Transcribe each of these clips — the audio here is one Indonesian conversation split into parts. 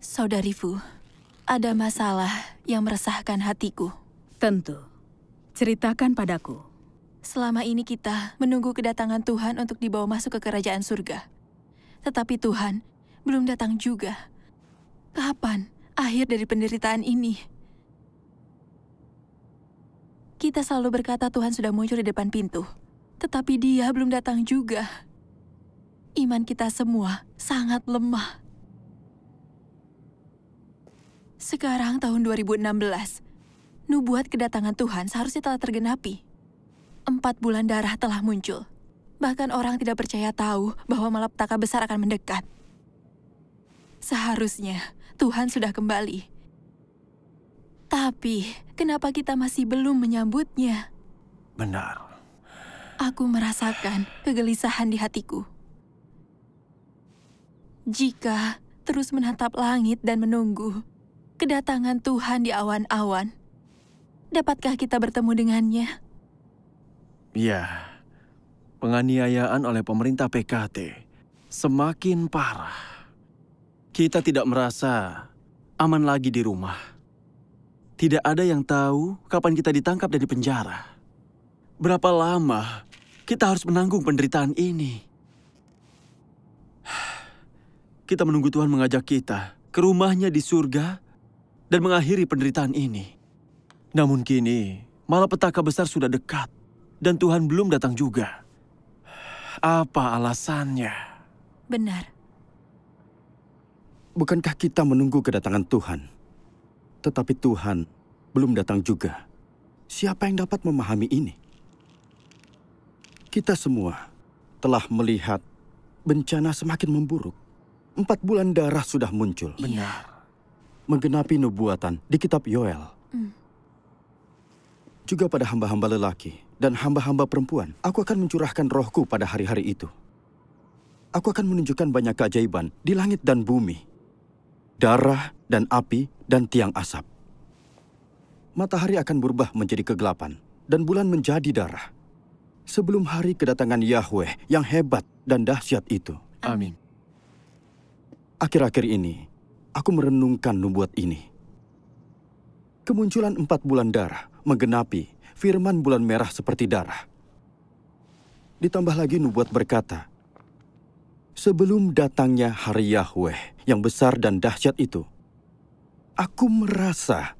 Saudariku, ada masalah yang meresahkan hatiku. Tentu. Ceritakan padaku. Selama ini kita menunggu kedatangan Tuhan untuk dibawa masuk ke kerajaan surga. Tetapi Tuhan belum datang juga. Kapan akhir dari penderitaan ini? Kita selalu berkata Tuhan sudah muncul di depan pintu. Tetapi Dia belum datang juga. Iman kita semua sangat lemah. Sekarang tahun 2016. Nubuat kedatangan Tuhan seharusnya telah tergenapi. 4 bulan darah telah muncul. Bahkan orang tidak percaya tahu bahwa malapetaka besar akan mendekat. Seharusnya Tuhan sudah kembali. Tapi, kenapa kita masih belum menyambutnya? Benar. Aku merasakan kegelisahan di hatiku. Jika terus menatap langit dan menunggu kedatangan Tuhan di awan-awan, dapatkah kita bertemu dengannya? Ya, penganiayaan oleh pemerintah PKT semakin parah. Kita tidak merasa aman lagi di rumah. Tidak ada yang tahu kapan kita ditangkap dan dipenjara. Berapa lama kita harus menanggung penderitaan ini? Kita menunggu Tuhan mengajak kita ke rumahnya di surga dan mengakhiri penderitaan ini. Namun kini, malapetaka besar sudah dekat, dan Tuhan belum datang juga. Apa alasannya? Benar. Bukankah kita menunggu kedatangan Tuhan? Tetapi Tuhan belum datang juga. Siapa yang dapat memahami ini? Kita semua telah melihat bencana semakin memburuk. 4 bulan darah sudah muncul. Benar. Menggenapi nubuatan di kitab Yoel. Juga pada hamba-hamba lelaki dan hamba-hamba perempuan, aku akan mencurahkan rohku pada hari-hari itu. Aku akan menunjukkan banyak keajaiban di langit dan bumi. Darah dan api dan tiang asap. Matahari akan berubah menjadi kegelapan dan bulan menjadi darah. Sebelum hari kedatangan Yahweh yang hebat dan dahsyat itu. Amin. Akhir-akhir ini, aku merenungkan nubuat ini. Kemunculan 4 bulan darah menggenapi firman bulan merah seperti darah. Ditambah lagi nubuat berkata, sebelum datangnya hari Yahweh yang besar dan dahsyat itu, aku merasa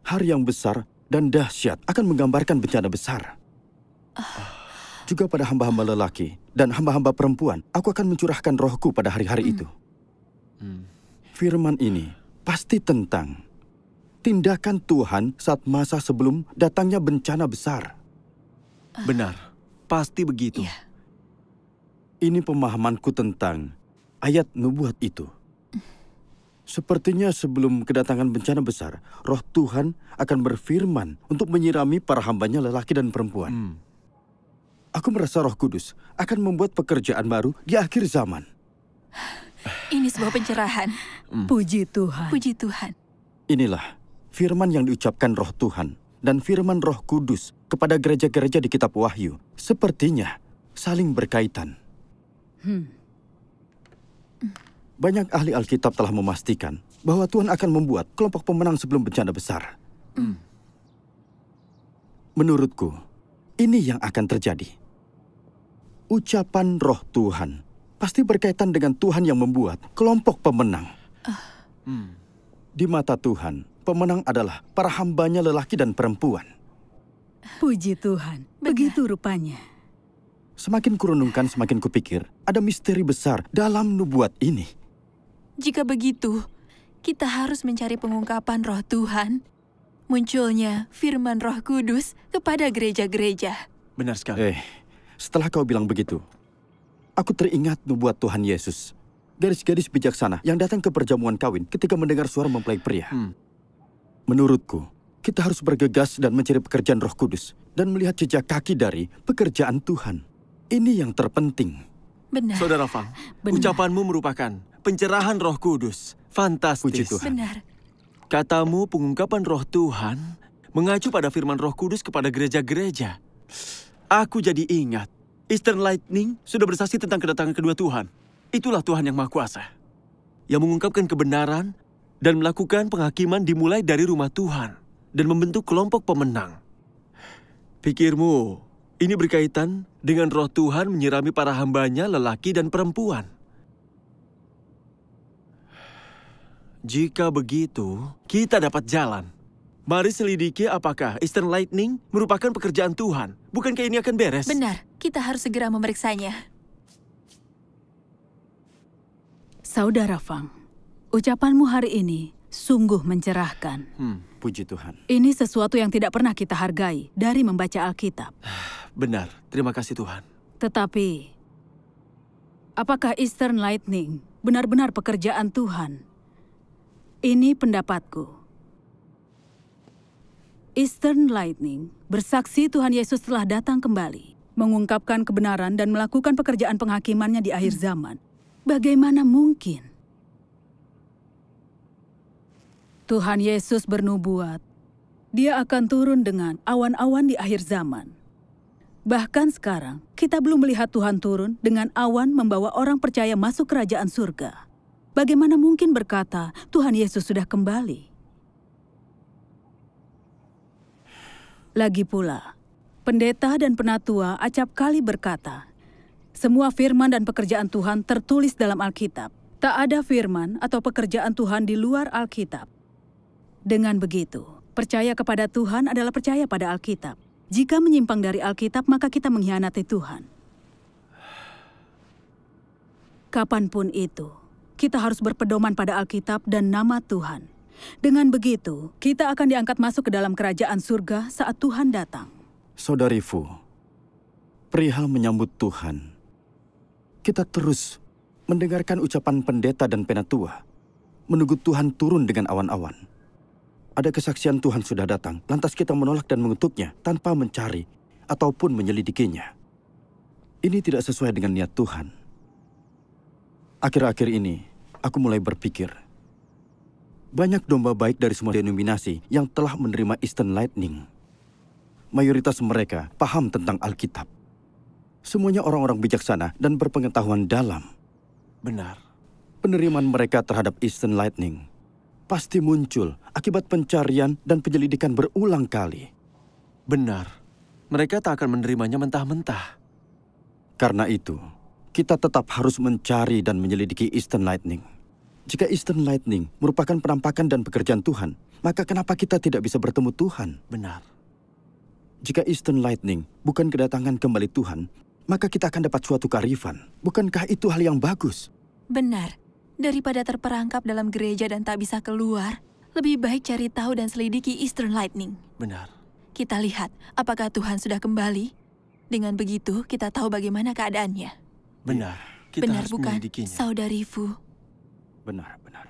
hari yang besar dan dahsyat akan menggambarkan bencana besar. Juga pada hamba-hamba lelaki dan hamba-hamba perempuan, aku akan mencurahkan rohku pada hari-hari itu. Firman ini pasti tentang tindakan Tuhan saat masa sebelum datangnya bencana besar. Benar, pasti begitu. Yeah. Ini pemahamanku tentang ayat nubuat itu. Sepertinya sebelum kedatangan bencana besar, roh Tuhan akan berfirman untuk menyirami para hambanya lelaki dan perempuan. Aku merasa Roh Kudus akan membuat pekerjaan baru di akhir zaman. Ini sebuah pencerahan. Puji Tuhan. Puji Tuhan. Inilah firman yang diucapkan Roh Tuhan dan firman Roh Kudus kepada gereja-gereja di Kitab Wahyu. Sepertinya saling berkaitan. Banyak ahli Alkitab telah memastikan bahwa Tuhan akan membuat kelompok pemenang sebelum bencana besar. Menurutku, ini yang akan terjadi. Ucapan Roh Tuhan pasti berkaitan dengan Tuhan yang membuat kelompok pemenang. Di mata Tuhan, pemenang adalah para hambanya lelaki dan perempuan. Puji Tuhan, begitu rupanya. Semakin kurenungkan, semakin kupikir, ada misteri besar dalam nubuat ini. Jika begitu, kita harus mencari pengungkapan Roh Tuhan, munculnya firman Roh Kudus kepada gereja-gereja. Benar sekali. Setelah kau bilang begitu, aku teringat nubuat Tuhan Yesus. Gadis-gadis bijaksana yang datang ke perjamuan kawin ketika mendengar suara mempelai pria. Menurutku, kita harus bergegas dan mencari pekerjaan Roh Kudus dan melihat jejak kaki dari pekerjaan Tuhan. Ini yang terpenting. Benar. Saudara Fang, ucapanmu merupakan pencerahan Roh Kudus. Fantastis. Puji Tuhan. Benar. Katamu pengungkapan Roh Tuhan mengacu pada firman Roh Kudus kepada gereja-gereja. Aku jadi ingat. Eastern Lightning sudah bersaksi tentang kedatangan kedua Tuhan. Itulah Tuhan Yang Mahakuasa, yang mengungkapkan kebenaran dan melakukan penghakiman dimulai dari rumah Tuhan dan membentuk kelompok pemenang. Pikirmu, ini berkaitan dengan roh Tuhan menyirami para hambanya lelaki dan perempuan. Jika begitu, kita dapat jalan. Mari selidiki apakah Eastern Lightning merupakan pekerjaan Tuhan. Bukankah ini akan beres? Benar, kita harus segera memeriksanya. Saudara Fang, ucapanmu hari ini sungguh mencerahkan. Puji Tuhan. Ini sesuatu yang tidak pernah kita hargai dari membaca Alkitab. Benar, terima kasih Tuhan. Tetapi, apakah Eastern Lightning benar-benar pekerjaan Tuhan? Ini pendapatku. Eastern Lightning bersaksi Tuhan Yesus telah datang kembali, mengungkapkan kebenaran dan melakukan pekerjaan penghakimannya di akhir zaman. Bagaimana mungkin? Tuhan Yesus bernubuat, Dia akan turun dengan awan-awan di akhir zaman. Bahkan sekarang, kita belum melihat Tuhan turun dengan awan membawa orang percaya masuk kerajaan surga. Bagaimana mungkin berkata, Tuhan Yesus sudah kembali? Lagi pula, pendeta dan penatua acap kali berkata, semua firman dan pekerjaan Tuhan tertulis dalam Alkitab. Tak ada firman atau pekerjaan Tuhan di luar Alkitab. Dengan begitu, percaya kepada Tuhan adalah percaya pada Alkitab. Jika menyimpang dari Alkitab, maka kita mengkhianati Tuhan. Kapanpun itu, kita harus berpedoman pada Alkitab dan nama Tuhan. Dengan begitu, kita akan diangkat masuk ke dalam kerajaan surga saat Tuhan datang. Saudariku, perihal menyambut Tuhan, kita terus mendengarkan ucapan pendeta dan penatua, menunggu Tuhan turun dengan awan-awan. Ada kesaksian Tuhan sudah datang, lantas kita menolak dan mengutuknya tanpa mencari ataupun menyelidikinya. Ini tidak sesuai dengan niat Tuhan. Akhir-akhir ini, aku mulai berpikir, banyak domba baik dari semua denominasi yang telah menerima Eastern Lightning. Mayoritas mereka paham tentang Alkitab. Semuanya orang-orang bijaksana dan berpengetahuan dalam. Benar. Penerimaan mereka terhadap Eastern Lightning pasti muncul akibat pencarian dan penyelidikan berulang kali. Benar. Mereka tak akan menerimanya mentah-mentah. Karena itu, kita tetap harus mencari dan menyelidiki Eastern Lightning. Jika Eastern Lightning merupakan penampakan dan pekerjaan Tuhan, maka kenapa kita tidak bisa bertemu Tuhan? Benar. Jika Eastern Lightning bukan kedatangan kembali Tuhan, maka kita akan dapat suatu kearifan. Bukankah itu hal yang bagus? Benar. Daripada terperangkap dalam gereja dan tak bisa keluar, lebih baik cari tahu dan selidiki Eastern Lightning. Benar. Kita lihat apakah Tuhan sudah kembali. Dengan begitu, kita tahu bagaimana keadaannya. Benar. Kita harus menyelidikinya. Saudariku. Benar, benar.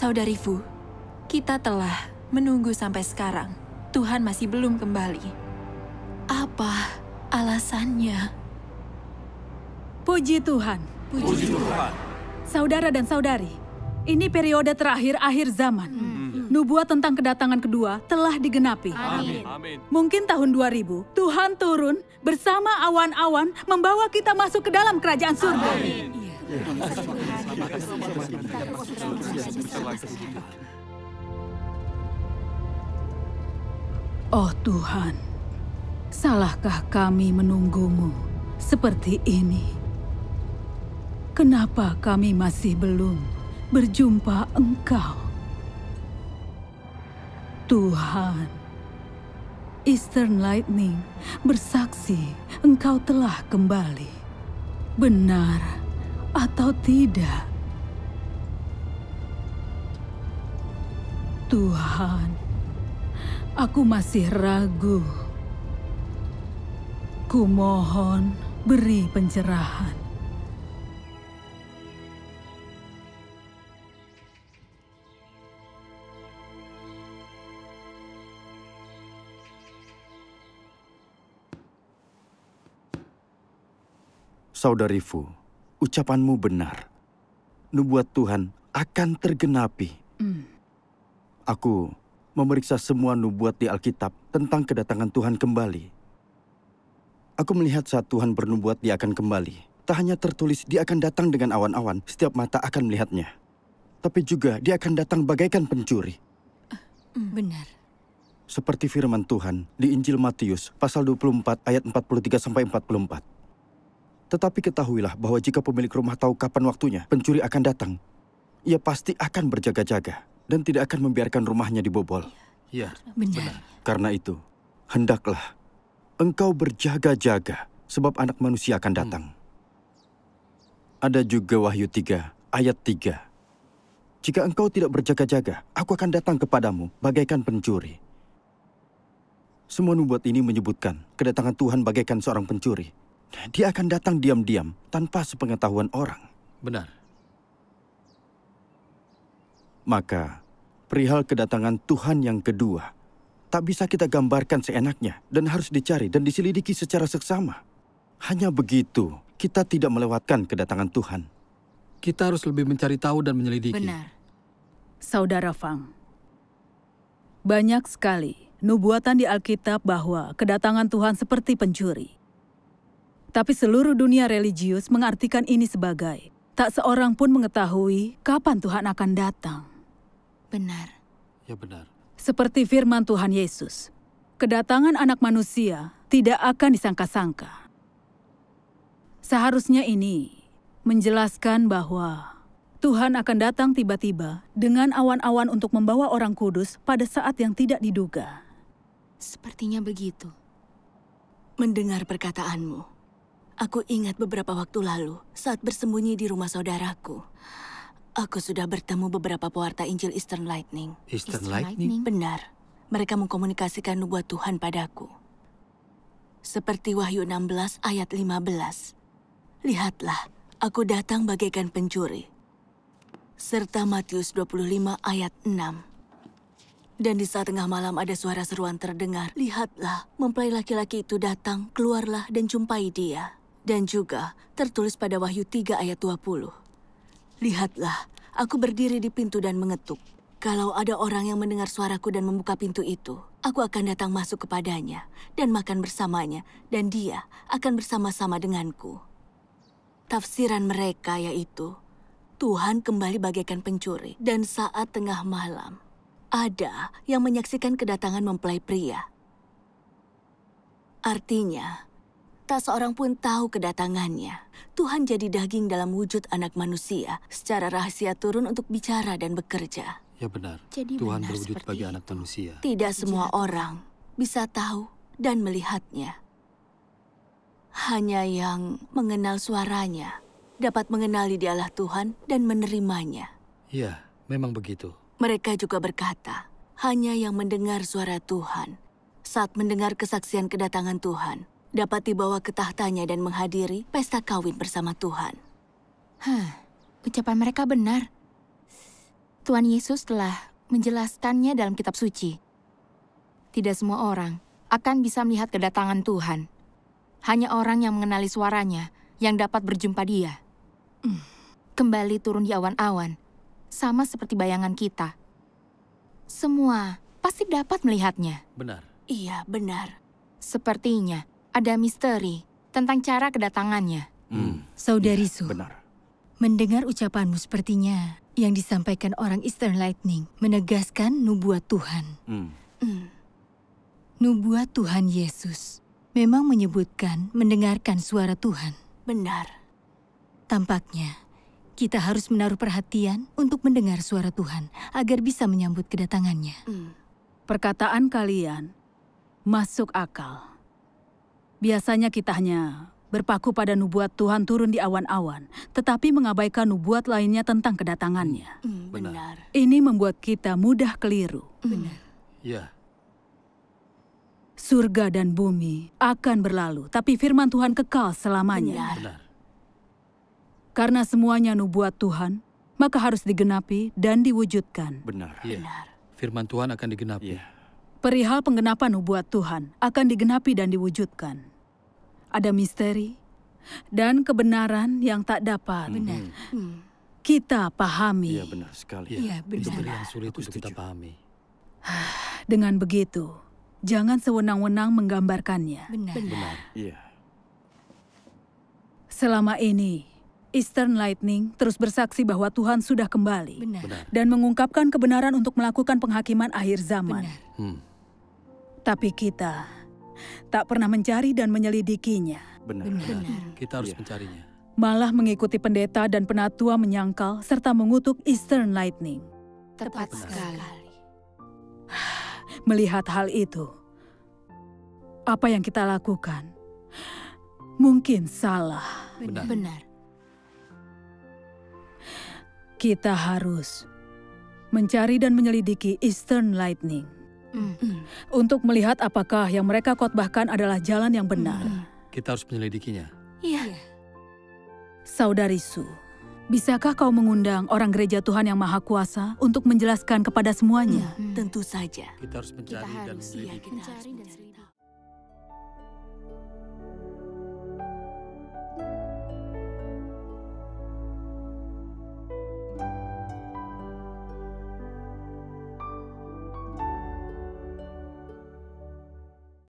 Saudariku, kita telah menunggu sampai sekarang. Tuhan masih belum kembali. Apa alasannya? Puji Tuhan. Puji Tuhan. Saudara dan saudari, ini periode terakhir akhir zaman. Nubuat tentang kedatangan kedua telah digenapi. Amin. Mungkin tahun 2000, Tuhan turun bersama awan-awan membawa kita masuk ke dalam kerajaan surga. Amin. Oh Tuhan, salahkah kami menunggumu seperti ini? Kenapa kami masih belum berjumpa Engkau? Tuhan, Eastern Lightning bersaksi Engkau telah kembali. Benar atau tidak? Tuhan, aku masih ragu. Kumohon beri pencerahan. Saudariku, ucapanmu benar. Nubuat Tuhan akan tergenapi. Aku memeriksa semua nubuat di Alkitab tentang kedatangan Tuhan kembali. Aku melihat saat Tuhan bernubuat, Dia akan kembali. Tak hanya tertulis, Dia akan datang dengan awan-awan, setiap mata akan melihatnya. Tapi juga Dia akan datang bagaikan pencuri. Benar. Seperti firman Tuhan di Injil Matius pasal 24 ayat 43-44. Tetapi ketahuilah bahwa jika pemilik rumah tahu kapan waktunya pencuri akan datang, ia pasti akan berjaga-jaga dan tidak akan membiarkan rumahnya dibobol. Ya, benar. Karena itu, hendaklah engkau berjaga-jaga sebab anak manusia akan datang. Ada juga Wahyu 3 ayat 3. Jika engkau tidak berjaga-jaga, aku akan datang kepadamu bagaikan pencuri. Semua nubuat ini menyebutkan kedatangan Tuhan bagaikan seorang pencuri. Dia akan datang diam-diam tanpa sepengetahuan orang. Benar. Maka, perihal kedatangan Tuhan yang kedua, tak bisa kita gambarkan seenaknya dan harus dicari dan diselidiki secara seksama. Hanya begitu, kita tidak melewatkan kedatangan Tuhan. Kita harus lebih mencari tahu dan menyelidiki. Benar. Saudara Fang, banyak sekali nubuatan di Alkitab bahwa kedatangan Tuhan seperti pencuri. Tapi seluruh dunia religius mengartikan ini sebagai tak seorang pun mengetahui kapan Tuhan akan datang. Benar. Ya, benar. Seperti firman Tuhan Yesus, kedatangan anak manusia tidak akan disangka-sangka. Seharusnya ini menjelaskan bahwa Tuhan akan datang tiba-tiba dengan awan-awan untuk membawa orang kudus pada saat yang tidak diduga. Sepertinya begitu. Mendengar perkataanmu, aku ingat beberapa waktu lalu saat bersembunyi di rumah saudaraku. Aku sudah bertemu beberapa pewarta Injil Eastern Lightning. Eastern Lightning? Benar. Mereka mengkomunikasikan nubuat Tuhan padaku. Seperti Wahyu 16 ayat 15. Lihatlah. Aku datang bagaikan pencuri, serta Matius 25 ayat 6. Dan di saat tengah malam ada suara seruan terdengar, lihatlah, mempelai laki-laki itu datang, keluarlah dan jumpai dia. Dan juga tertulis pada Wahyu 3 ayat 20. Lihatlah, aku berdiri di pintu dan mengetuk. Kalau ada orang yang mendengar suaraku dan membuka pintu itu, aku akan datang masuk kepadanya dan makan bersamanya, dan dia akan bersama-sama denganku. Tafsiran mereka yaitu, Tuhan kembali bagaikan pencuri. Dan saat tengah malam, ada yang menyaksikan kedatangan mempelai pria. Artinya, tak seorang pun tahu kedatangannya. Tuhan jadi daging dalam wujud anak manusia, secara rahasia turun untuk bicara dan bekerja. Ya, benar. Jadi Tuhan benar berwujud bagi anak manusia. Tidak semua orang bisa tahu dan melihatnya. Hanya yang mengenal suaranya dapat mengenali dialah Tuhan dan menerimanya. Ya, memang begitu. Mereka juga berkata, hanya yang mendengar suara Tuhan saat mendengar kesaksian kedatangan Tuhan dapat dibawa ke tahtanya dan menghadiri pesta kawin bersama Tuhan. Ucapan mereka benar. Tuhan Yesus telah menjelaskannya dalam kitab suci. Tidak semua orang akan bisa melihat kedatangan Tuhan. Hanya orang yang mengenali suaranya yang dapat berjumpa dia. Kembali turun di awan-awan, sama seperti bayangan kita. Semua pasti dapat melihatnya. Benar. Iya, benar. Sepertinya ada misteri tentang cara kedatangannya. Saudari Su, benar. Mendengar ucapanmu sepertinya yang disampaikan orang Eastern Lightning menegaskan nubuat Tuhan. Nubuat Tuhan Yesus memang menyebutkan mendengarkan suara Tuhan. Benar. Tampaknya, kita harus menaruh perhatian untuk mendengar suara Tuhan agar bisa menyambut kedatangannya. Perkataan kalian masuk akal. Biasanya kita hanya berpaku pada nubuat Tuhan turun di awan-awan, tetapi mengabaikan nubuat lainnya tentang kedatangannya. Benar. Ini membuat kita mudah keliru. Benar. Ya. Surga dan bumi akan berlalu, tapi firman Tuhan kekal selamanya. Benar. Karena semuanya nubuat Tuhan, maka harus digenapi dan diwujudkan. Benar. Ya. Benar. Firman Tuhan akan digenapi. Ya. Perihal penggenapan nubuat Tuhan akan digenapi dan diwujudkan. Ada misteri dan kebenaran yang tak dapat kita pahami. Iya, benar sekali. Iya, benar. Misteri yang sulit itu kita pahami. Dengan begitu, jangan sewenang-wenang menggambarkannya. Benar. Benar. Iya. Selama ini, Eastern Lightning terus bersaksi bahwa Tuhan sudah kembali. Benar. Dan mengungkapkan kebenaran untuk melakukan penghakiman akhir zaman. Benar. Tapi kita tak pernah mencari dan menyelidikinya. Benar. Benar. Kita harus mencarinya. Malah mengikuti pendeta dan penatua menyangkal serta mengutuk Eastern Lightning. Tepat sekali. Melihat hal itu, apa yang kita lakukan mungkin salah. Benar. Benar. Kita harus mencari dan menyelidiki Eastern Lightning untuk melihat apakah yang mereka khotbahkan adalah jalan yang benar. Kita harus menyelidikinya. Iya. Saudari Su, bisakah kau mengundang orang Gereja Tuhan Yang Maha Kuasa untuk menjelaskan kepada semuanya? Tentu saja. Kita harus mencari dan menyelidiki.